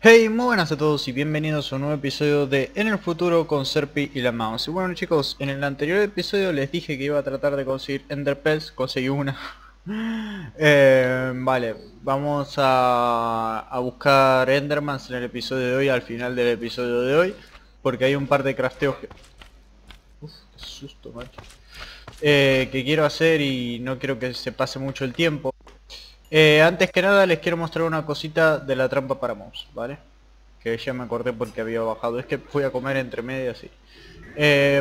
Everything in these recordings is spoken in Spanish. Hey, muy buenas a todos y bienvenidos a un nuevo episodio de En el Futuro con Serpi y la Mouse. Y bueno chicos, en el anterior episodio les dije que iba a tratar de conseguir Ender Pels, conseguí una. Vale, vamos a buscar Endermans en el episodio de hoy, al final del episodio de hoy. Porque hay un par de crafteos que... Uf, qué susto, macho. Que quiero hacer y no quiero que se pase mucho el tiempo. Antes que nada les quiero mostrar una cosita de la trampa para mouse, ¿vale? Que ya me acordé porque había bajado, es que fui a comer entre medias y...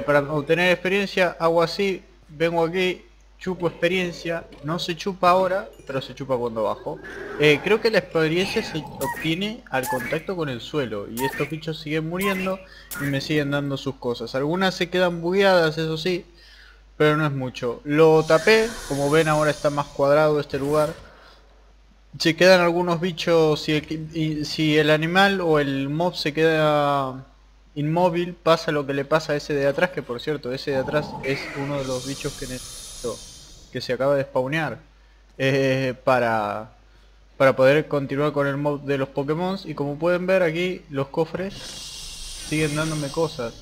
para obtener experiencia hago así, vengo aquí, chupo experiencia, no se chupa ahora, pero se chupa cuando bajo. Creo que la experiencia se obtiene al contacto con el suelo y estos bichos siguen muriendo y me siguen dando sus cosas. Algunas se quedan bugueadas, eso sí, pero no es mucho. Lo tapé, como ven ahora está más cuadrado este lugar. Se quedan algunos bichos, si el animal o el mob se queda inmóvil, pasa lo que le pasa a ese de atrás, que por cierto, ese de atrás es uno de los bichos que necesito, que se acaba de spawnear, para poder continuar con el mob de los Pokémon. Y como pueden ver aquí, los cofres siguen dándome cosas.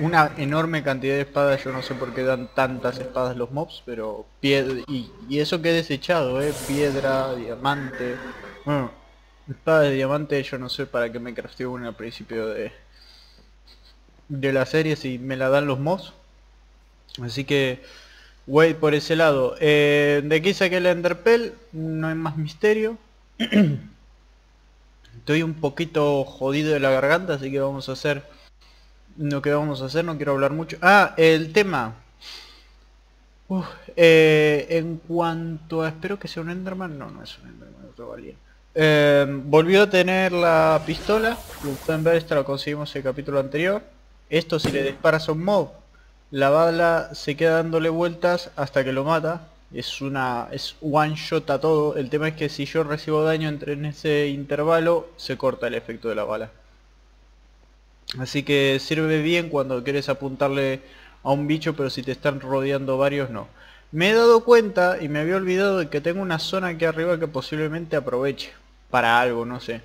Una enorme cantidad de espadas, yo no sé por qué dan tantas espadas los mobs, pero piedra y eso que he desechado, piedra, diamante, bueno, espada de diamante yo no sé para qué me crafteé una al principio de la serie si me la dan los mobs, así que wey por ese lado. De aquí saqué el Enderpearl, no hay más misterio. Estoy un poquito jodido de la garganta, así que vamos a hacer lo que vamos a hacer, no quiero hablar mucho. El tema. En cuanto a... Espero que sea un Enderman. No, no es un Enderman, otro valía. Volvió a tener la pistola. Como pueden ver, esta la conseguimos en el capítulo anterior. Esto si le disparas a un mob, la bala se queda dándole vueltas hasta que lo mata. Es one shot a todo. El tema es que si yo recibo daño en ese intervalo, se corta el efecto de la bala. Así que sirve bien cuando quieres apuntarle a un bicho, pero si te están rodeando varios no. Me he dado cuenta y me había olvidado de que tengo una zona aquí arriba que posiblemente aproveche para algo, no sé.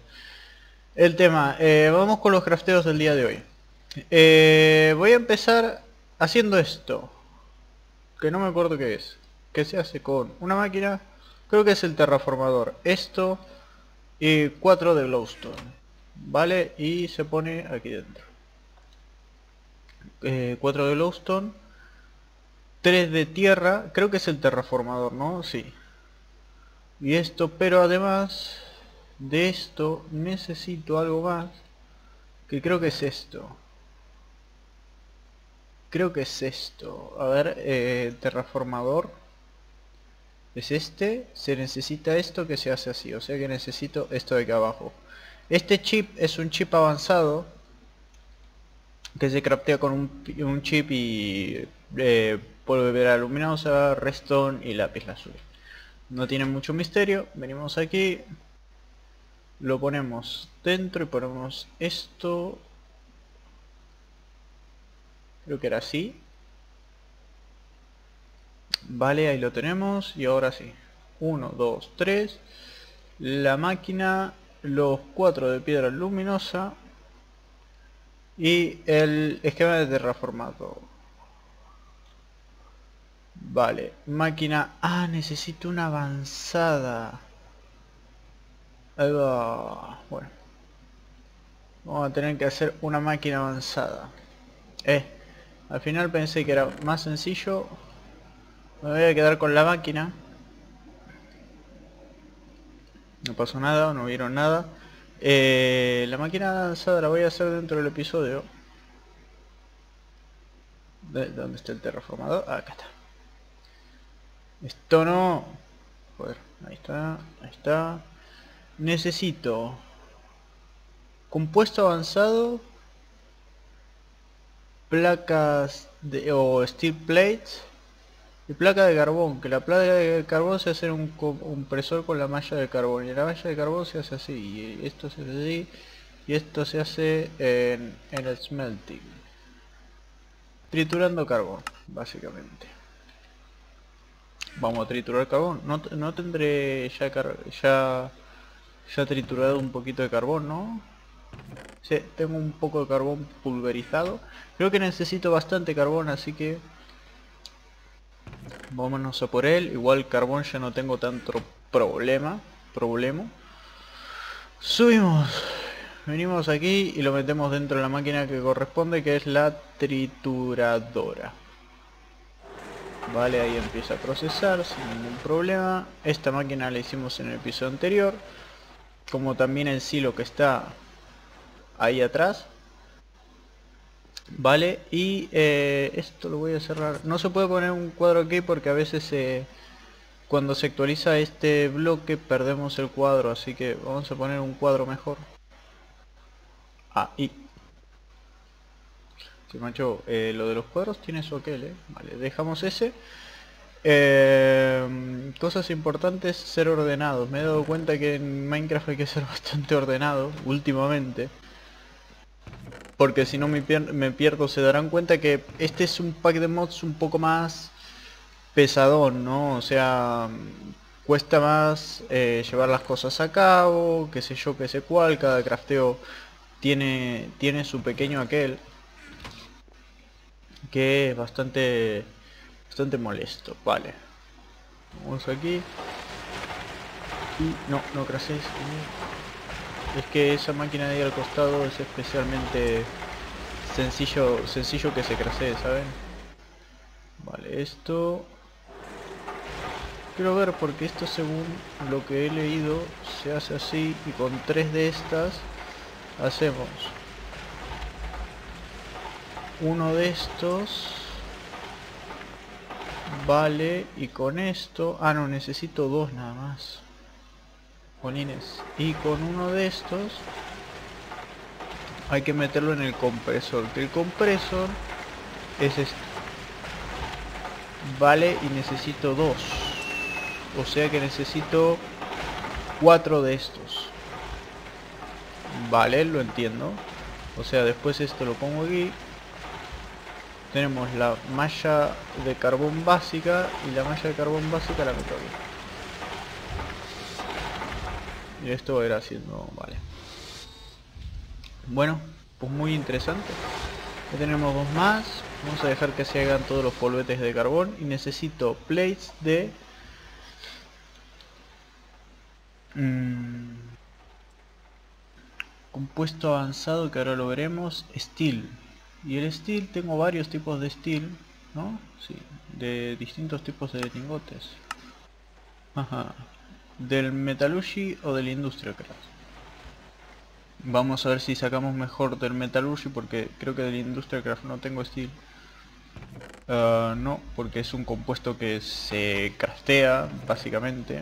El tema, vamos con los crafteos del día de hoy. Voy a empezar haciendo esto, que no me acuerdo qué es. Que se hace con una máquina, creo que es el terraformador. Esto y 4 de Glowstone. Vale, y se pone aquí dentro. 4 de Glowstone, 3 de tierra, creo que es el terraformador, ¿no? Sí. Y esto, pero además de esto necesito algo más, que creo que es esto. Creo que es esto. A ver, terraformador. Es este, se necesita esto que se hace así, o sea que necesito esto de aquí abajo. Este chip es un chip avanzado que se craftea con un chip y polvo de vera luminosa, redstone y lápiz lazuli. No tiene mucho misterio. Venimos aquí, lo ponemos dentro y ponemos esto. Creo que era así. Vale, ahí lo tenemos y ahora sí. 1, 2, 3. La máquina... Los 4 de piedra luminosa y el esquema de terraformado. Vale, máquina. Necesito una avanzada. Ahí va. Bueno, vamos a tener que hacer una máquina avanzada. Al final pensé que era más sencillo. Me voy a quedar con la máquina. No pasó nada, no vieron nada. La máquina avanzada la voy a hacer dentro del episodio. ¿Dónde está el terraformador? Acá está. Esto no... Joder, ahí está, ahí está. Necesito... Compuesto avanzado... Placas de... o steel plates... Y placa de carbón, que la placa de carbón se hace en un compresor con la malla de carbón. Y la malla de carbón se hace así, y esto se hace así, y esto se hace en el smelting. Triturando carbón, básicamente. Vamos a triturar carbón. No tendré ya Se ha triturado un poquito de carbón, ¿no? Sí, tengo un poco de carbón pulverizado. Creo que necesito bastante carbón, así que... vámonos a por él. Igual carbón ya no tengo tanto problema. Subimos. Venimos aquí y lo metemos dentro de la máquina que corresponde, que es la trituradora. Vale, ahí empieza a procesar sin ningún problema. Esta máquina la hicimos en el episodio anterior. Como también el silo que está ahí atrás. Vale, y esto lo voy a cerrar. No se puede poner un cuadro aquí porque a veces cuando se actualiza este bloque perdemos el cuadro. Así que vamos a poner un cuadro mejor. Ahí. Sí, macho, lo de los cuadros tiene su aquel, Vale, dejamos ese. Cosas importantes, ser ordenados. Me he dado cuenta que en Minecraft hay que ser bastante ordenado últimamente. Porque si no me pierdo, se darán cuenta que este es un pack de mods un poco más pesadón, ¿no? O sea, cuesta más llevar las cosas a cabo, qué sé yo, qué sé cuál. Cada crafteo tiene su pequeño aquel. Que es bastante molesto. Vale, vamos aquí y no crases. Es que esa máquina de ahí al costado es especialmente sencillo que se crasee, ¿saben? Vale, esto quiero ver porque esto, según lo que he leído, se hace así y con 3 de estas hacemos uno de estos. Vale, y con esto... ah, no, necesito 2 nada más. Bolines. Y con uno de estos hay que meterlo en el compresor, que el compresor es este. Vale, y necesito 2. O sea que necesito 4 de estos. Vale, lo entiendo. O sea, después esto lo pongo aquí. Tenemos la malla de carbón básica y la malla de carbón básica la meto aquí. Y esto va a ir haciendo, vale. Bueno, pues muy interesante. Ya tenemos 2 más. Vamos a dejar que se hagan todos los polvetes de carbón. Y necesito plates de... compuesto avanzado, que ahora lo veremos. Steel. Y el steel, tengo varios tipos de steel, ¿no? Sí, de distintos tipos de lingotes. Ajá. Del Metalurgia o del Industrial Craft. Vamos a ver si sacamos mejor del Metalurgia, porque creo que del Industrial Craft no tengo steel. No, porque es un compuesto que se craftea, básicamente.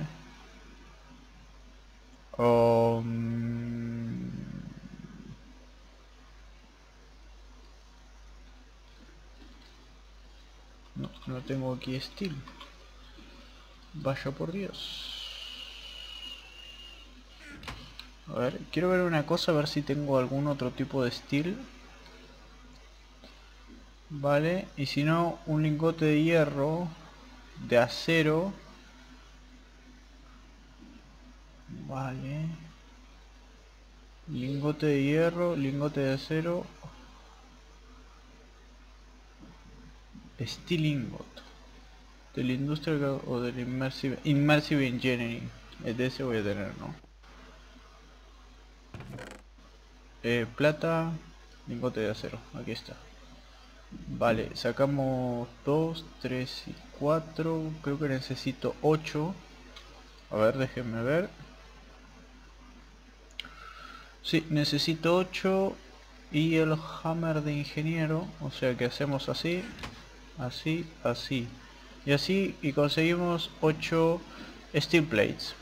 No tengo aquí steel. Vaya por Dios. A ver, quiero ver una cosa, a ver si tengo algún otro tipo de steel. Vale, y si no, un lingote de hierro, de acero. Vale. Lingote de hierro, lingote de acero. Steel ingot del Industrial o del Immersive Engineering. El de ese voy a tener, ¿no? Plata, lingote de acero, aquí está. Vale, sacamos 2, 3 y 4. Creo que necesito 8. A ver, déjenme ver. Sí, necesito 8. Y el hammer de ingeniero. O sea que hacemos así, así, así y así, y conseguimos 8 steel plates.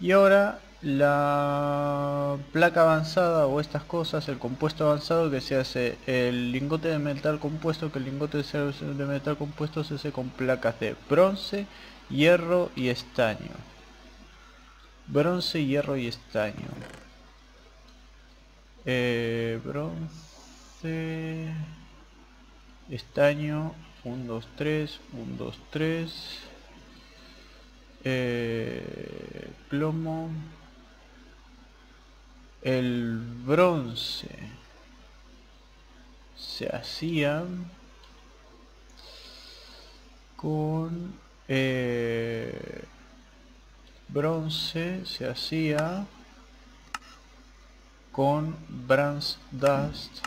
Y ahora la placa avanzada o estas cosas, el compuesto avanzado, que se hace el lingote de metal compuesto, que el lingote de metal compuesto se hace con placas de bronce, hierro y estaño. Bronce, hierro y estaño. Bronce, estaño, 1, 2, 3, 1, 2, 3, plomo, El bronce se hacía con bronce se hacía con bronze dust,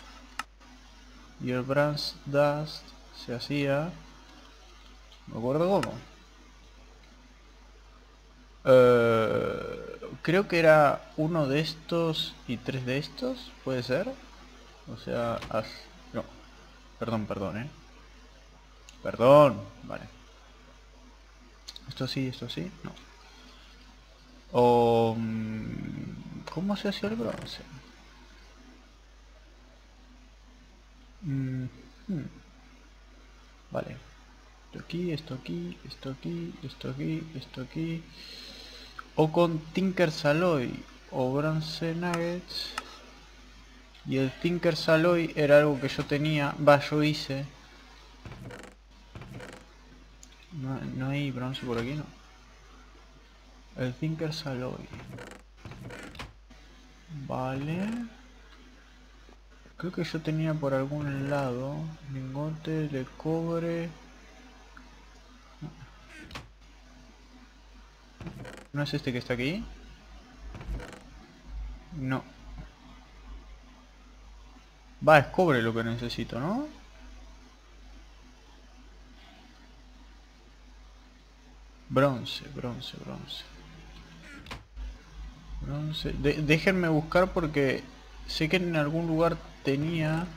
y el bronze dust se hacía, no me acuerdo cómo, creo que era uno de estos y tres de estos, puede ser. O sea, no, perdón, vale, esto sí, no. O ¿cómo se hacía el bronce? Vale, esto aquí. O con Tinkers Alloy o Bronze Nuggets. Y el Tinkers Alloy era algo que yo tenía, yo hice. No hay bronce por aquí, ¿no? El Tinkers Alloy. Vale. Creo que yo tenía por algún lado lingote de cobre. ¿No es este que está aquí? No. Es cobre lo que necesito, ¿no? Bronce. Déjenme buscar porque sé que en algún lugar tenía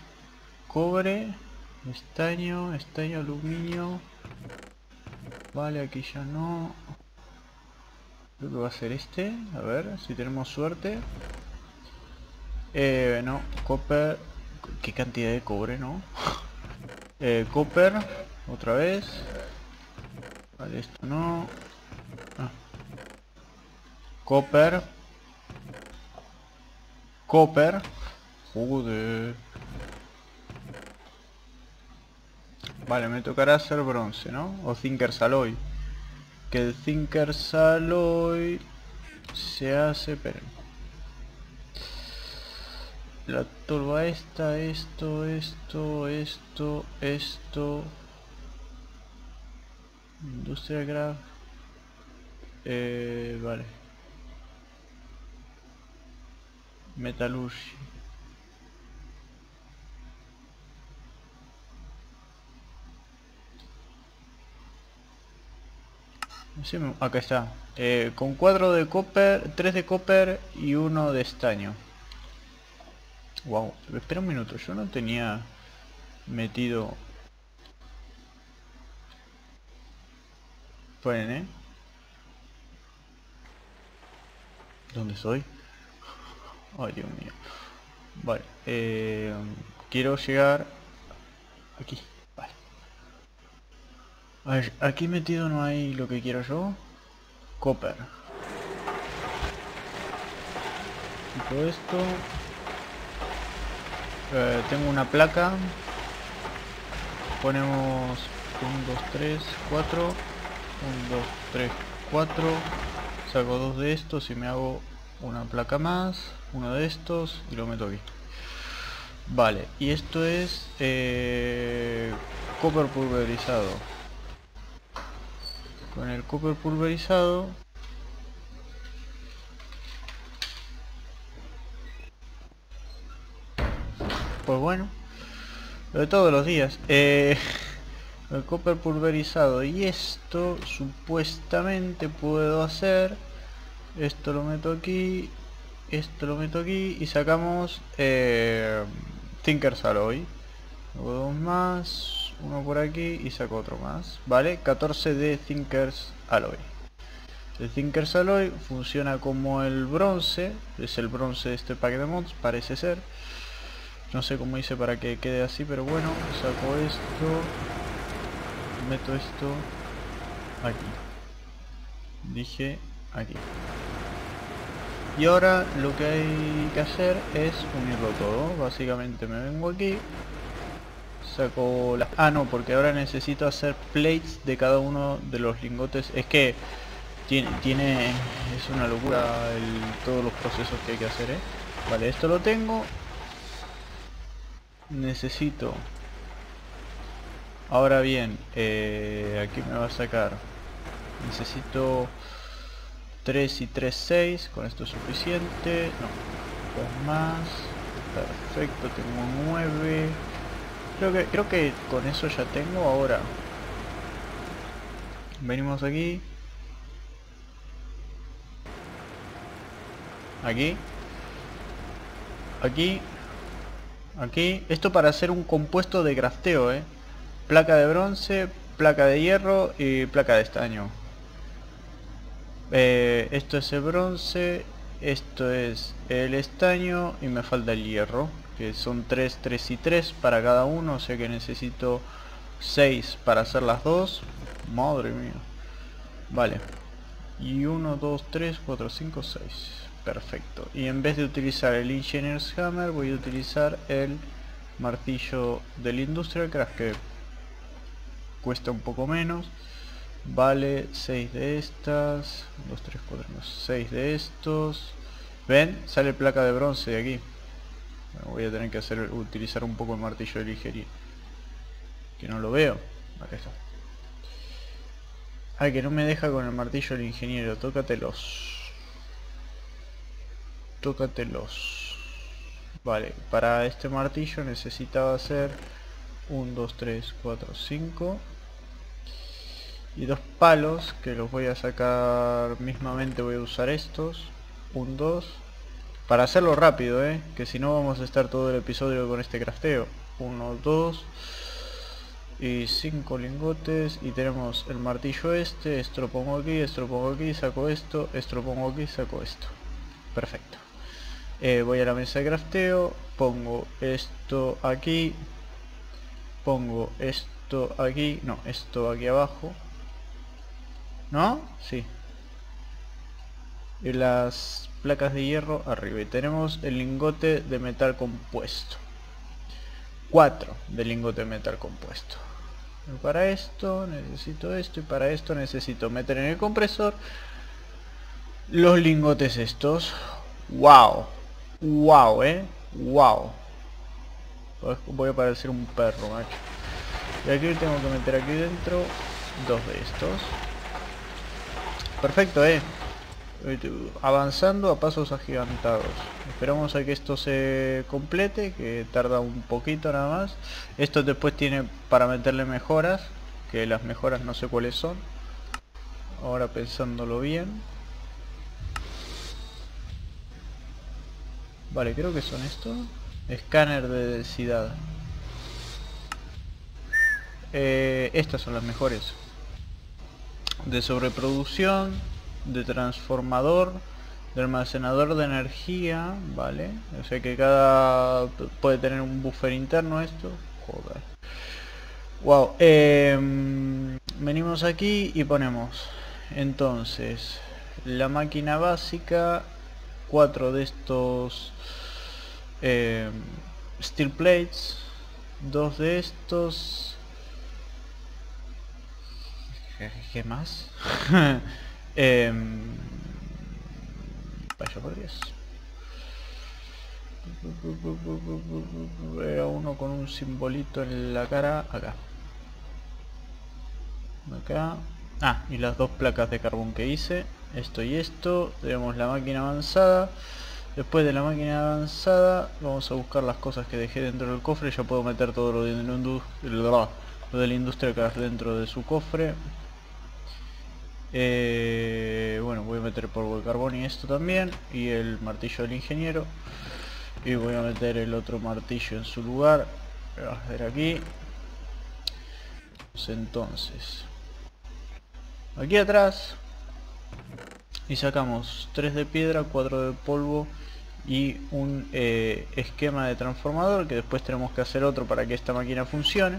cobre, estaño, aluminio. Vale, aquí ya no. Creo que va a ser este, a ver si tenemos suerte. No, copper. Qué cantidad de cobre, ¿no? Copper, otra vez. Vale, esto no. Copper. Joder. Vale, me tocará hacer bronce, ¿no? O Tinkers Alloy. Que el Tinkers Alloy se hace, pero la turba esta, esto, Industrial Craft, vale, Metalurgia. Sí, acá está. Con 4 de copper, 3 de copper y 1 de estaño. Wow, espera un minuto, yo no tenía metido. Ponen, ¿dónde soy? Ay, Dios mío. Vale, quiero llegar aquí. A ver, aquí metido no hay lo que quiero yo. Copper. Quito esto. Tengo una placa. Ponemos 1, 2, 3, 4. 1, 2, 3, 4. Saco 2 de estos y me hago una placa más. 1 de estos y lo meto aquí. Vale, y esto es copper pulverizado. Con el copper pulverizado pues bueno, lo de todos los días, el copper pulverizado, y esto supuestamente puedo hacer, esto lo meto aquí, esto lo meto aquí y sacamos Tinkers Alloy. Luego 2 más, uno por aquí y saco otro más. Vale, 14 de Tinkers Alloy. El Tinkers Alloy funciona como el bronce. Es el bronce de este pack de mods, parece ser. No sé cómo hice para que quede así, pero bueno. Saco esto, meto esto aquí. Dije aquí. Y ahora lo que hay que hacer es unirlo todo. Básicamente me vengo aquí. Saco la... no, porque ahora necesito hacer plates de cada uno de los lingotes. Es que tiene... es una locura todos los procesos que hay que hacer, Vale, esto lo tengo. Necesito. Ahora bien, aquí me va a sacar. Necesito 3 y 3, 6. Con esto es suficiente. No, dos más. Perfecto, tengo 9. Creo que con eso ya tengo. Ahora venimos aquí. Aquí. Esto para hacer un compuesto de crafteo, Placa de bronce, placa de hierro y placa de estaño. Esto es el bronce, esto es el estaño y me falta el hierro, que son 3, 3 y 3 para cada uno, o sea que necesito 6 para hacer las dos. Madre mía. Vale. Y 1, 2, 3, 4, 5, 6. Perfecto. Y en vez de utilizar el Engineer's Hammer, voy a utilizar el martillo del Industrial Craft, que cuesta un poco menos. Vale, 6 de estas. 2, 3, 4, 5, 6 de estos. ¿Ven? Sale placa de bronce de aquí. Bueno, voy a tener que utilizar un poco el martillo de ligería, que no lo veo. Acá está. Ah, que no me deja con el martillo el ingeniero. Tócatelos. Tócatelos. Vale, para este martillo necesitaba hacer 1, 2, 3, 4, 5. Y dos palos que los voy a sacar mismamente. Voy a usar estos. 1, 2. Para hacerlo rápido, que si no vamos a estar todo el episodio con este crafteo. 1, 2. Y 5 lingotes. Y tenemos el martillo este. Esto lo pongo aquí, esto lo pongo aquí, saco esto. Esto lo pongo aquí, saco esto. Perfecto. Voy a la mesa de crafteo. Pongo esto aquí. Pongo esto aquí. No, esto aquí abajo. ¿No? Sí. Y las placas de hierro arriba. Y tenemos el lingote de metal compuesto. 4 de lingote de metal compuesto. Para esto necesito esto y para esto necesito meter en el compresor los lingotes estos. Wow, wow, wow. Voy a parecer un perro, macho. Y aquí tengo que meter aquí dentro dos de estos. Perfecto, avanzando a pasos agigantados. Esperamos a que esto se complete, que tarda un poquito nada más. Esto después tiene para meterle mejoras, que las mejoras no sé cuáles son ahora pensándolo bien. Vale, creo que son estos. Escáner de densidad. Estas son las mejores. De sobreproducción, de transformador, de almacenador de energía, vale, o sea que cada puede tener un buffer interno esto, joder, wow. Venimos aquí y ponemos entonces la máquina básica, 4 de estos steel plates, 2 de estos. ¿Qué más? Vaya por 10. Era uno con un simbolito en la cara. Acá. Acá. Ah, y las dos placas de carbón que hice. Esto y esto. Tenemos la máquina avanzada. Después de la máquina avanzada vamos a buscar las cosas que dejé dentro del cofre. Ya puedo meter todo lo de la industria que hay dentro de su cofre. Bueno, voy a meter polvo de carbón y esto también. Y el martillo del ingeniero. Y voy a meter el otro martillo en su lugar. Voy a hacer aquí. Entonces, aquí atrás. Y sacamos 3 de piedra, 4 de polvo. Y un esquema de transformador. Que después tenemos que hacer otro para que esta máquina funcione.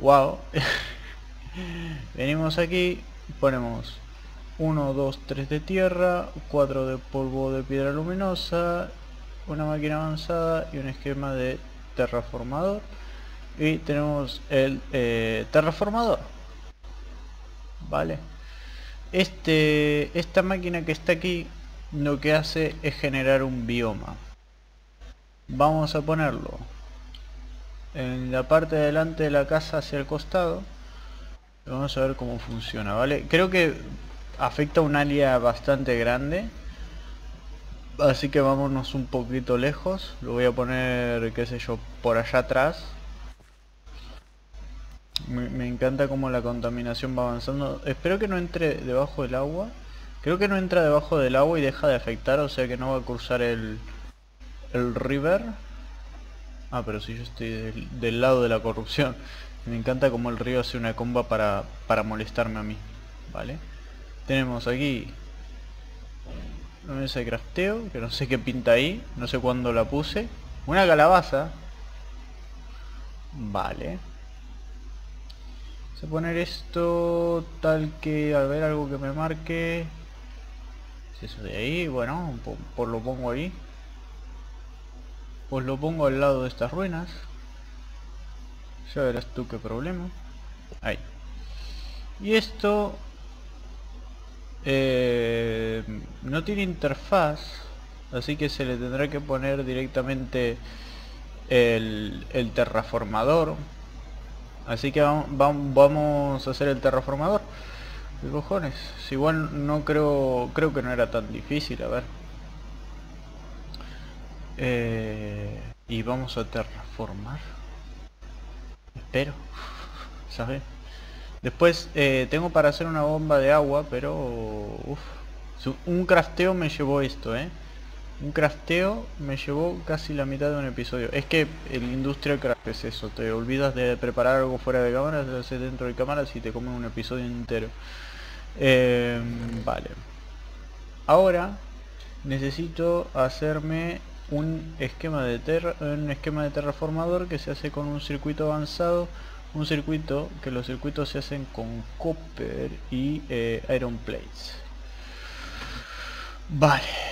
Wow. Venimos aquí. Ponemos 1, 2, 3 de tierra, 4 de polvo de piedra luminosa, una máquina avanzada y un esquema de terraformador. Y tenemos el terraformador. Vale. Esta máquina que está aquí lo que hace es generar un bioma. vamos a ponerlo en la parte de delante de la casa hacia el costado. Vamos a ver cómo funciona, ¿vale? Creo que afecta un área bastante grande, así que vámonos un poquito lejos. Lo voy a poner, qué sé yo, por allá atrás. Me encanta cómo la contaminación va avanzando. Espero que no entre debajo del agua. Creo que no entra debajo del agua y deja de afectar, o sea que no va a cruzar el river. Ah, pero si yo estoy del lado de la corrupción. Me encanta como el río hace una comba para molestarme a mí, ¿vale? Tenemos aquí una mesa de crafteo, que no sé qué pinta ahí, no sé cuándo la puse. Una calabaza. Vale. Vamos a poner esto tal que, a ver, algo que me marque. ¿Es eso de ahí? Bueno, por lo pongo ahí. Pues lo pongo al lado de estas ruinas. Ya verás tú qué problema. Ahí. Y esto no tiene interfaz, así que se le tendrá que poner directamente el terraformador. Así que vamos a hacer el terraformador. ¿Qué cojones? Si igual no creo que no era tan difícil, a ver. Y vamos a terraformar. Espero, ¿sabes? Después tengo para hacer una bomba de agua, pero... Uf. Un crafteo me llevó esto, ¿eh? Un crafteo me llevó casi la mitad de un episodio. Es que el Industrial Craft es eso. Te olvidas de preparar algo fuera de cámara, lo haces dentro de cámara y te comen un episodio entero. Vale. Ahora necesito hacerme un esquema de terraformador que se hace con un circuito avanzado. Un circuito, que los circuitos se hacen con copper y iron plates. Vale.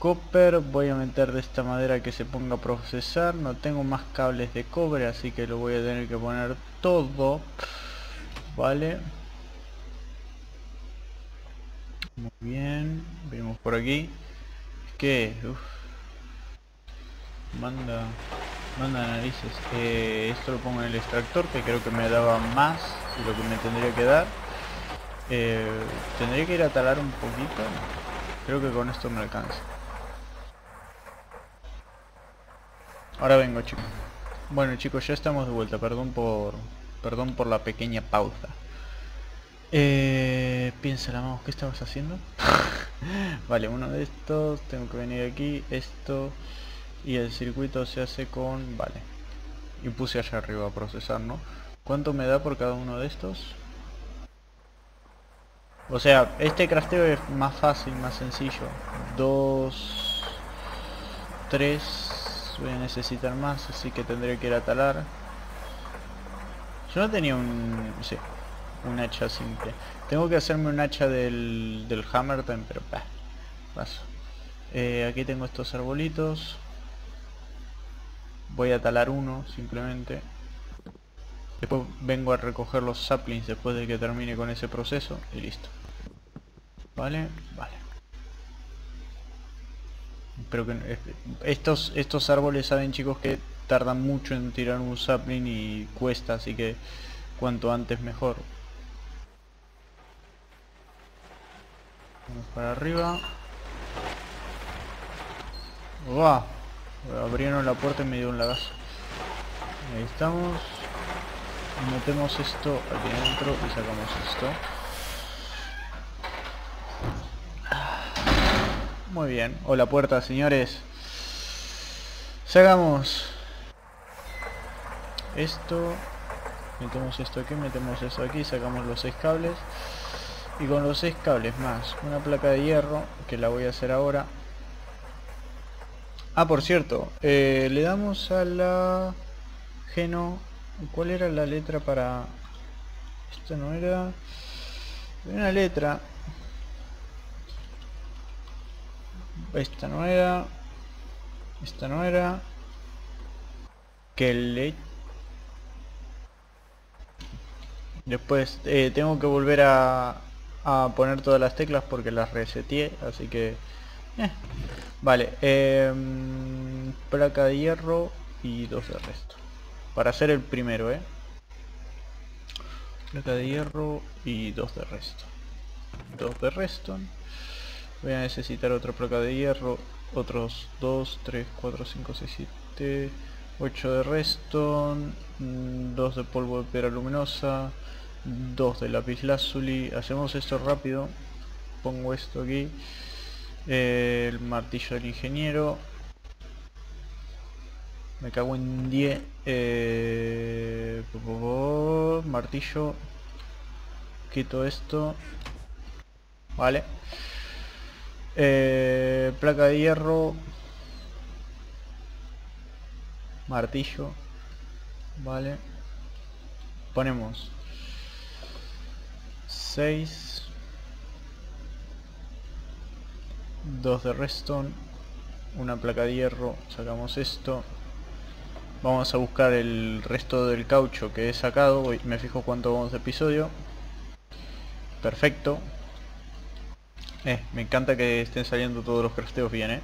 Copper voy a meter de esta madera que se ponga a procesar. No tengo más cables de cobre, así que lo voy a tener que poner todo. Vale. Muy bien. Vemos por aquí. Es que... Uf. Manda narices. Esto lo pongo en el extractor, que creo que me daba más de lo que me tendría que dar. Tendría que ir a talar un poquito. Creo que con esto me alcanza. Ahora vengo, chicos. Bueno, chicos, ya estamos de vuelta. Perdón por la pequeña pausa. Piénsala, vamos, ¿qué estabas haciendo? Vale, uno de estos. Tengo que venir aquí. Esto. Y el circuito se hace con... Vale. Y puse allá arriba a procesar, ¿no? ¿Cuánto me da por cada uno de estos? O sea, este crafteo es más fácil, más sencillo. 2, 3. Voy a necesitar más, así que tendré que ir a talar. Yo no tenía un hacha simple. Tengo que hacerme un hacha del hammer time, pero paso. Aquí tengo estos arbolitos. Voy a talar uno, simplemente. Después vengo a recoger los saplings después de que termine con ese proceso y listo. Vale. Pero que estos árboles, saben, chicos, que tardan mucho en tirar un sapling y cuesta, así que cuanto antes mejor. Vamos para arriba. ¡Uah! Abrieron la puerta y me dio un lagazo. Ahí estamos. Metemos esto aquí dentro y sacamos esto. Muy bien. Hola, puerta, señores. Sacamos esto. Metemos esto aquí, metemos esto aquí. Sacamos los 6 cables. Y con los 6 cables más una placa de hierro, que la voy a hacer ahora. Ah, por cierto, le damos a la geno... ¿Cuál era la letra para...? Esto no era... Una letra. Esta no era. Esta no era. Que le... Después tengo que volver a poner todas las teclas porque las reseteé, así que... Vale, placa de hierro y dos de resto. Para hacer el primero, placa de hierro y dos de resto. Dos de resto. Voy a necesitar otra placa de hierro. Otros 2, 3, 4, 5, 6, 7, 8 de redstone, 2 de polvo de piedra luminosa, 2 de lapislázuli. Hacemos esto rápido. Pongo esto aquí, el martillo del ingeniero. Me cago en 10. Martillo. Quito esto. Vale. Placa de hierro, martillo, vale, ponemos 6, 2 de redstone, una placa de hierro, sacamos esto, vamos a buscar el resto del caucho que he sacado, me fijo cuánto vamos de episodio, perfecto. Me encanta que estén saliendo todos los crafteos bien,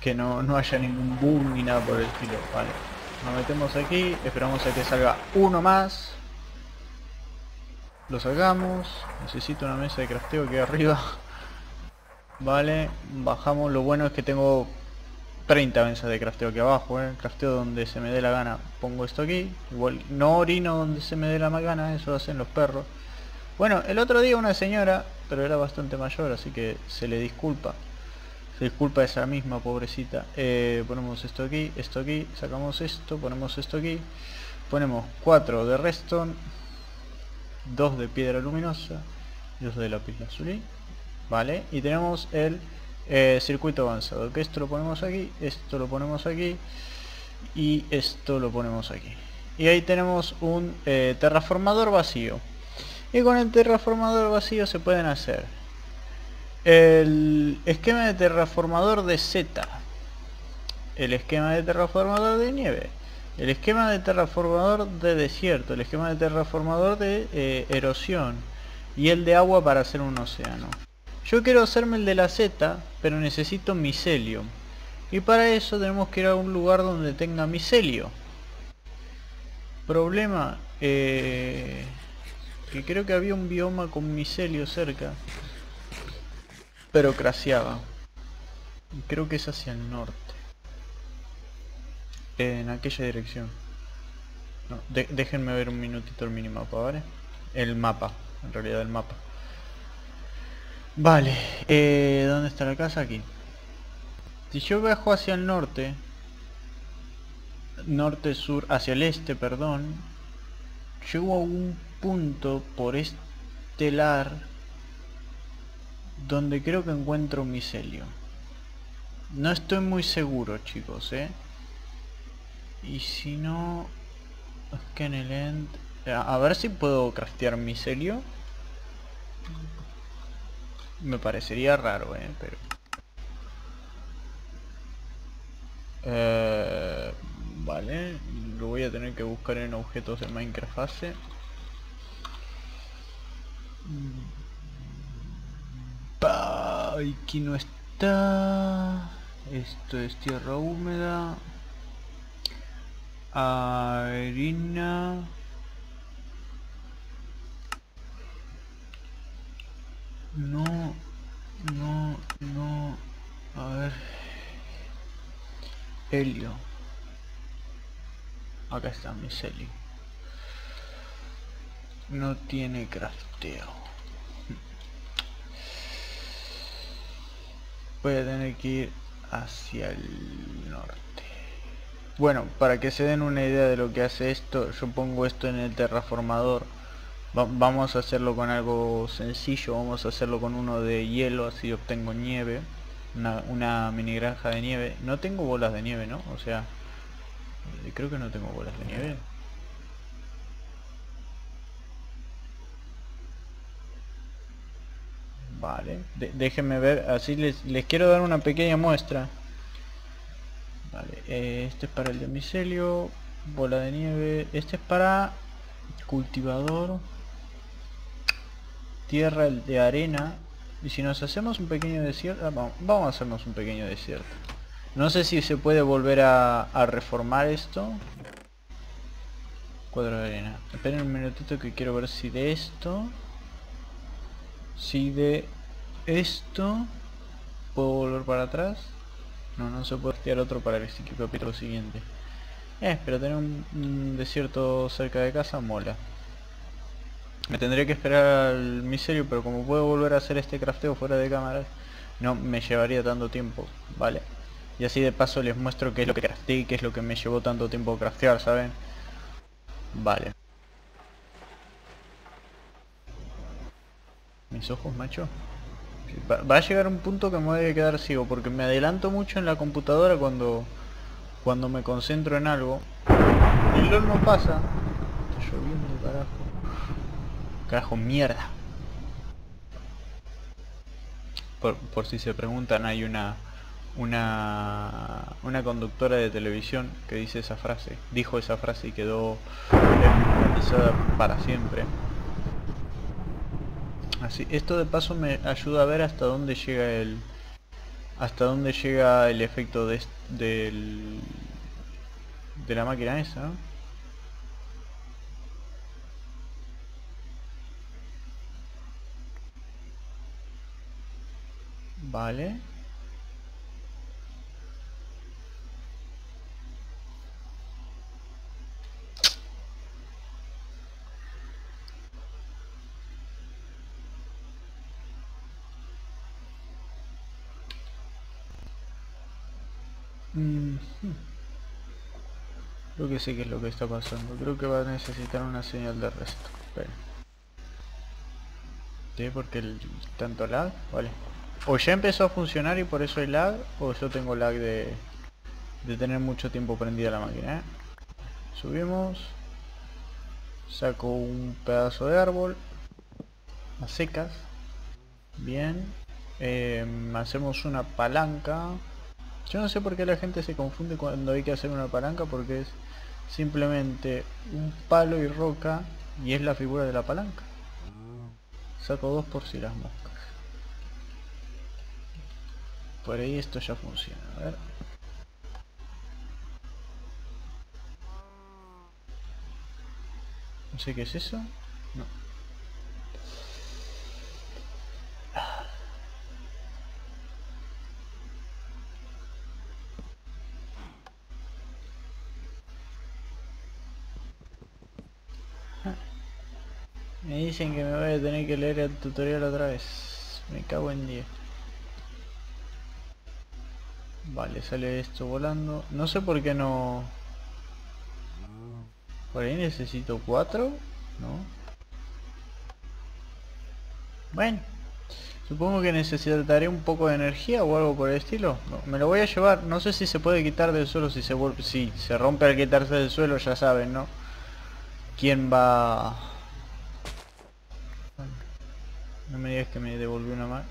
que no haya ningún boom ni nada por el estilo. Vale, nos metemos aquí, esperamos a que salga uno más. Lo sacamos, necesito una mesa de crafteo que arriba. Vale, bajamos, lo bueno es que tengo 30 mesas de crafteo aquí abajo, crafteo donde se me dé la gana. Pongo esto aquí, igual no orino donde se me dé la gana, eso lo hacen los perros. Bueno, el otro día una señora, pero era bastante mayor, así que se le disculpa. Se disculpa a esa misma pobrecita. Ponemos esto aquí, sacamos esto, ponemos esto aquí. Ponemos 4 de redstone, 2 de piedra luminosa, 2 de lapislázuli. Vale, y tenemos el circuito avanzado, que esto lo ponemos aquí, esto lo ponemos aquí y esto lo ponemos aquí. Y ahí tenemos un terraformador vacío. Y con el terraformador vacío se pueden hacer el esquema de terraformador de Z, el esquema de terraformador de nieve, el esquema de terraformador de desierto, el esquema de terraformador de erosión y el de agua para hacer un océano. Yo quiero hacerme el de la Z, pero necesito micelio. Y para eso tenemos que ir a un lugar donde tenga micelio. Problema... que creo que había un bioma con micelio cerca, pero crasheaba. Creo que es hacia el norte, en aquella dirección. No, déjenme ver un minutito el minimapa, ¿vale? El mapa, en realidad el mapa. Vale, ¿dónde está la casa? Aquí. Si yo bajo hacia el norte, norte-sur, hacia el este, perdón, llego a un punto por estelar donde creo que encuentro micelio. No estoy muy seguro, chicos, y si no es que en el end a ver si puedo craftear micelio. Me parecería raro, pero vale, lo voy a tener que buscar en objetos de Minecraft base. Aquí no está. Esto es tierra húmeda, harina, no, a ver, helio, acá está micelio. No tiene crafteo. Voy a tener que ir hacia el norte. Bueno, para que se den una idea de lo que hace esto, yo pongo esto en el terraformador. Vamos a hacerlo con algo sencillo, vamos a hacerlo con uno de hielo, así obtengo nieve. Una mini granja de nieve. No tengo bolas de nieve, ¿no? O sea, creo que no tengo bolas de nieve. Vale, déjenme ver, así les quiero dar una pequeña muestra. Vale, este es para el de micelio, bola de nieve, este es para cultivador, tierra, el de arena, Y si nos hacemos un pequeño desierto... vamos a hacernos un pequeño desierto. No sé si se puede volver a reformar esto. Cuadro de arena. Esperen un minutito que quiero ver si de esto... Si de esto... ¿Puedo volver para atrás? No, no se puede tirar otro para el capítulo siguiente. Pero tener un desierto cerca de casa mola. Me tendría que esperar al miserio, pero como puedo volver a hacer este crafteo fuera de cámara, no me llevaría tanto tiempo, ¿vale? Y así de paso les muestro qué es lo que crafté y qué es lo que me llevó tanto tiempo craftear, ¿saben? Vale. Mis ojos, macho. Va a llegar un punto que me voy a quedar ciego, porque me adelanto mucho en la computadora cuando me concentro en algo. El LOL no pasa. Está lloviendo, carajo. Carajo, mierda. Por si se preguntan, hay una conductora de televisión que dice esa frase. Dijo esa frase y quedó realizada para siempre. Así, esto de paso me ayuda a ver hasta dónde llega el efecto de la máquina esa. Vale. Creo que sé qué es lo que está pasando. Creo que va a necesitar una señal de resto. Espera. ¿Sí? Porque el tanto lag, vale. O ya empezó a funcionar y por eso hay lag, o yo tengo lag de tener mucho tiempo prendida la máquina, ¿eh? Subimos. Saco un pedazo de árbol a secas. Bien. Hacemos una palanca. Yo no sé por qué la gente se confunde cuando hay que hacer una palanca, porque es simplemente un palo y roca y es la figura de la palanca. Saco dos por si las moscas. Por ahí esto ya funciona, a ver. No sé qué es eso. No. Me dicen que me voy a tener que leer el tutorial otra vez. Me cago en 10. Vale, sale esto volando. No sé por qué no... Por ahí necesito 4, ¿no? Bueno. Supongo que necesitaré un poco de energía o algo por el estilo. No, me lo voy a llevar. No sé si se puede quitar del suelo. Si se rompe al quitarse del suelo, ya saben, ¿no? ¿Quién va...? No me digas que me devolvió una mano.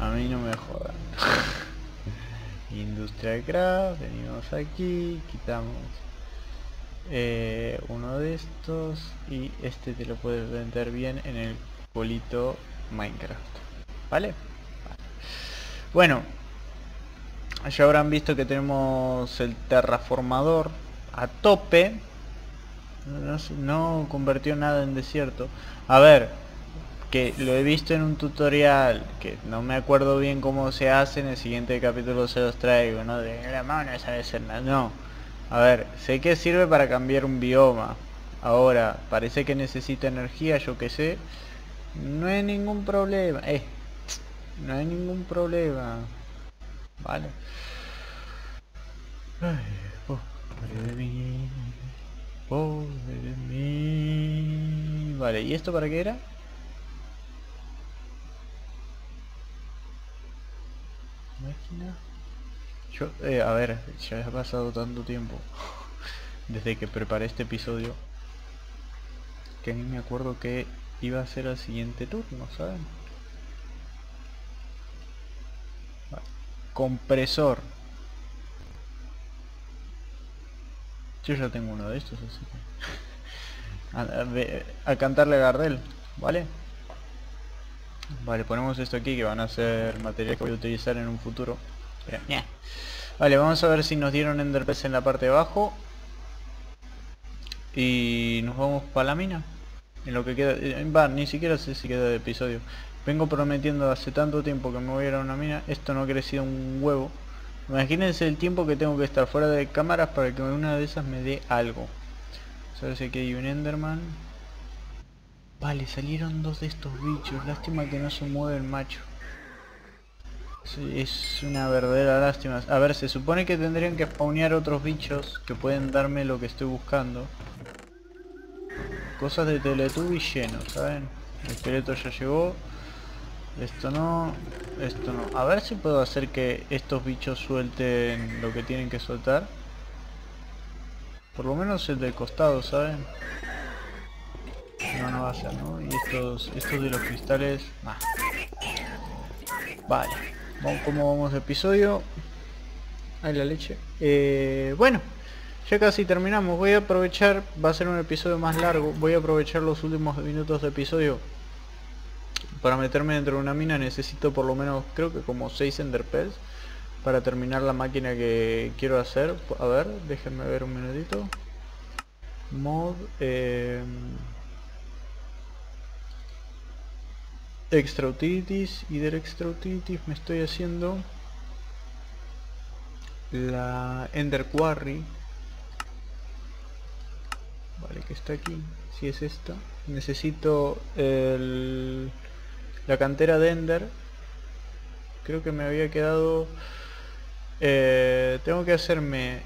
A mí no me jodan. Industrial Craft, venimos aquí, quitamos. Uno de estos y este te lo puedes vender bien en el bolito Minecraft, ¿vale? Bueno, ya habrán visto que tenemos el terraformador a tope. No convirtió nada en desierto. A ver, que lo he visto en un tutorial que no me acuerdo bien cómo se hace. En el siguiente capítulo se los traigo, ¿no? De la mano no sabe hacer nada, no. A ver, sé que sirve para cambiar un bioma. Ahora, parece que necesita energía, yo que sé. No hay ningún problema. No hay ningún problema. Vale. Ay, pobre de mí. Pobre de mí. Vale, ¿y esto para qué era? Máquina. Yo, a ver, ya ha pasado tanto tiempo desde que preparé este episodio. que ni me acuerdo que iba a ser el siguiente turno, ¿saben? Vale. Compresor. Yo ya tengo uno de estos, así que... a cantarle a Gardel, ¿vale? Vale, ponemos esto aquí, que van a ser material que voy a utilizar en un futuro. Pero, yeah. Vale, vamos a ver si nos dieron Ender Pels en la parte de abajo. Y nos vamos para la mina. En lo que queda... va, ni siquiera sé si queda de episodio. Vengo prometiendo hace tanto tiempo que me voy a ir a una mina. Esto no ha crecido un huevo. Imagínense el tiempo que tengo que estar fuera de cámaras para que una de esas me dé algo. Vamos a ver si aquí hay un Enderman. Vale, salieron dos de estos bichos. Lástima que no se mueve el macho. Sí, es una verdadera lástima. A ver, se supone que tendrían que spawnear otros bichos que pueden darme lo que estoy buscando. Cosas de Teletubbies lleno, ¿saben? El esqueleto ya llegó. Esto no, esto no. A ver si puedo hacer que estos bichos suelten lo que tienen que soltar. Por lo menos el del costado, ¿saben? No, no va a ser, ¿no? Y estos de los cristales... nah. Vale. ¿Cómo vamos de episodio? Ahí la leche. Bueno, ya casi terminamos. Voy a aprovechar, va a ser un episodio más largo. Voy a aprovechar los últimos minutos de episodio para meterme dentro de una mina. Necesito por lo menos, creo que como 6 Ender Pels para terminar la máquina que quiero hacer. A ver, déjenme ver un minutito. Mod Extra Utilities, y del Extra Utilities me estoy haciendo la Ender Quarry. Vale, que está aquí, si es esta. Necesito la cantera de Ender. Creo que me había quedado... tengo que hacerme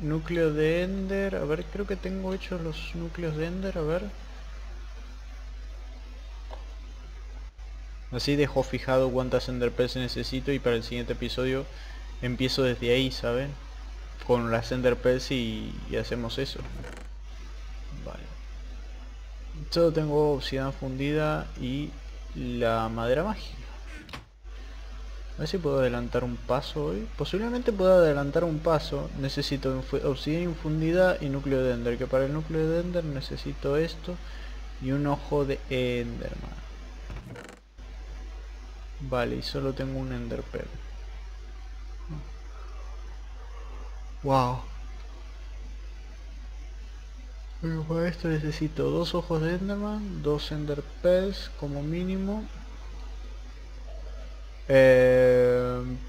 núcleo de Ender. A ver, creo que tengo hechos los núcleos de Ender, a ver. Así dejo fijado cuántas Ender Pels necesito y para el siguiente episodio empiezo desde ahí, ¿saben? Con las Ender Pels y hacemos eso. Vale. Solo tengo obsidiana fundida y la madera mágica. A ver si puedo adelantar un paso hoy. Posiblemente pueda adelantar un paso. Necesito obsidiana infundida y núcleo de Ender. Que para el núcleo de Ender necesito esto y un ojo de Enderman. Vale, y solo tengo un Enderpearl. Wow. Bueno, para esto necesito 2 ojos de Enderman, 2 Enderpearls como mínimo.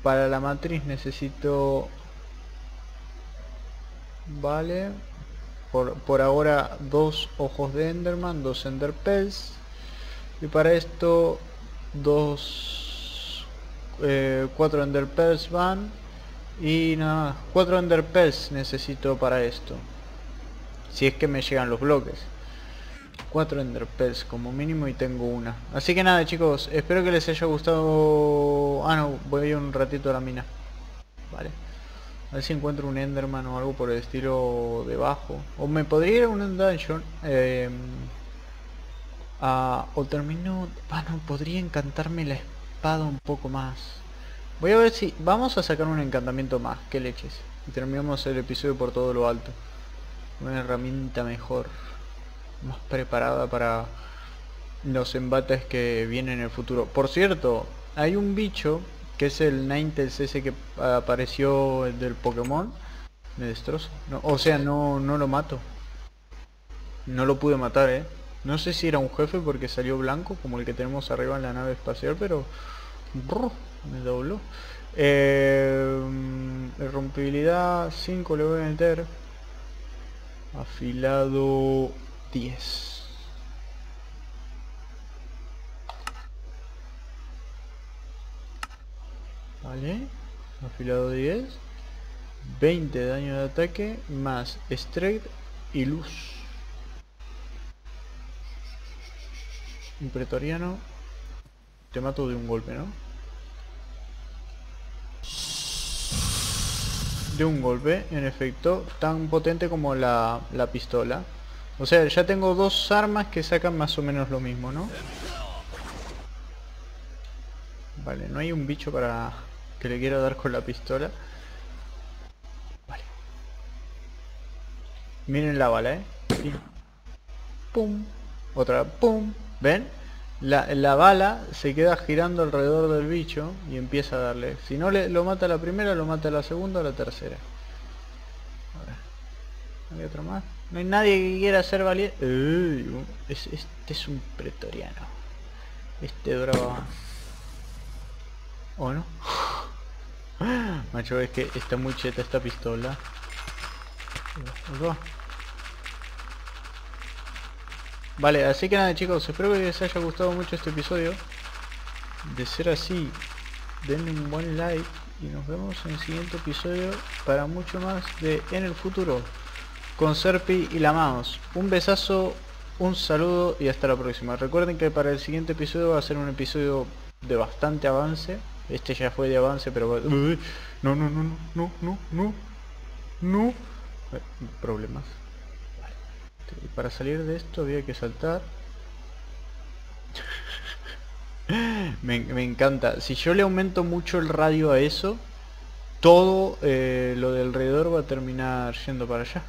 Para la matriz necesito... vale. Por ahora 2 ojos de Enderman, 2 Enderpearls. Y para esto 4 Ender Pels van. Y nada, 4 Ender Pels necesito para esto. Si es que me llegan los bloques. 4 Ender Pels como mínimo y tengo una. Así que nada, chicos, espero que les haya gustado. Ah, no, voy a ir un ratito a la mina. Vale. A ver si encuentro un Enderman o algo por el estilo debajo. O me podría ir a un dungeon. O termino... bueno, podría encantarme la espada un poco más. Voy a ver si... vamos a sacar un encantamiento más. Qué leches. Y terminamos el episodio por todo lo alto. Una herramienta mejor. Más preparada para los embates que vienen en el futuro. Por cierto, hay un bicho que es el Ninetales ese que apareció del Pokémon. Me destrozo. No, o sea, no lo mato. No lo pude matar, eh. No sé si era un jefe porque salió blanco, como el que tenemos arriba en la nave espacial, pero... brr, me dobló. Rompibilidad 5 le voy a meter. Afilado 10. Vale. Afilado 10. 20 de daño de ataque, más strength y luz. Un pretoriano. Te mato de un golpe, ¿no? De un golpe, en efecto. Tan potente como la pistola. O sea, ya tengo dos armas que sacan más o menos lo mismo, ¿no? Vale, no hay un bicho para que le quiera dar con la pistola. Vale. Miren la bala, ¿eh? Y... pum. Otra, pum. ¿Ven? La bala se queda girando alrededor del bicho y empieza a darle. Si no lo mata la primera, lo mata la segunda o la tercera. Hay otro más. No hay nadie que quiera ser valiente. Este es un pretoriano. Este duraba... ¿o no? Macho, es que está muy cheta esta pistola. Vale, así que nada, chicos, espero que les haya gustado mucho este episodio. De ser así, denle un buen like y nos vemos en el siguiente episodio para mucho más de En el Futuro con Serpi y la Mouse. Un besazo, un saludo y hasta la próxima. Recuerden que para el siguiente episodio va a ser un episodio de bastante avance. Este ya fue de avance, pero... No. Problemas. Y para salir de esto había que saltar. me encanta. Si yo le aumento mucho el radio a eso, todo lo de alrededor va a terminar yendo para allá.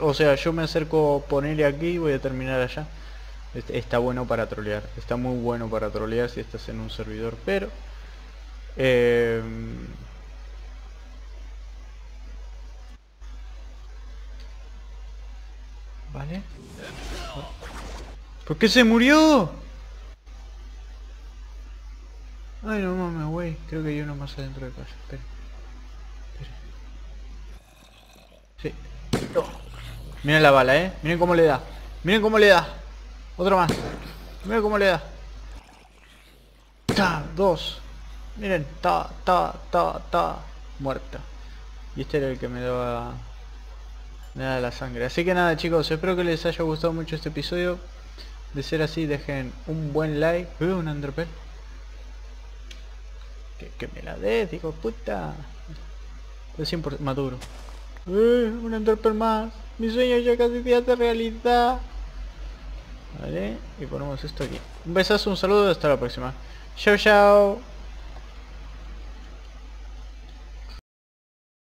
O sea, yo me acerco, ponerle aquí y voy a terminar allá. Está bueno para trolear. Está muy bueno para trolear si estás en un servidor. Pero... ¿vale? ¿Por qué se murió? Ay, no mames, güey. Creo que hay uno más adentro de casa. Espera. Sí. Oh. Miren la bala, ¿eh? Miren cómo le da. Miren cómo le da. Otro más. Miren cómo le da. Ta, dos. Miren. Ta, ta, ta, ta. Muerta. Y este era el que me daba... nada de la sangre. Así que nada, chicos, espero que les haya gustado mucho este episodio. De ser así, dejen un buen like. ¿Veo un Ender Pels? Que me la des, digo, puta. Es 100% maduro. Un Ender Pels más. Mi sueño ya casi se hace realidad. Vale, y ponemos esto aquí. Un besazo, un saludo, hasta la próxima. Chao, chao.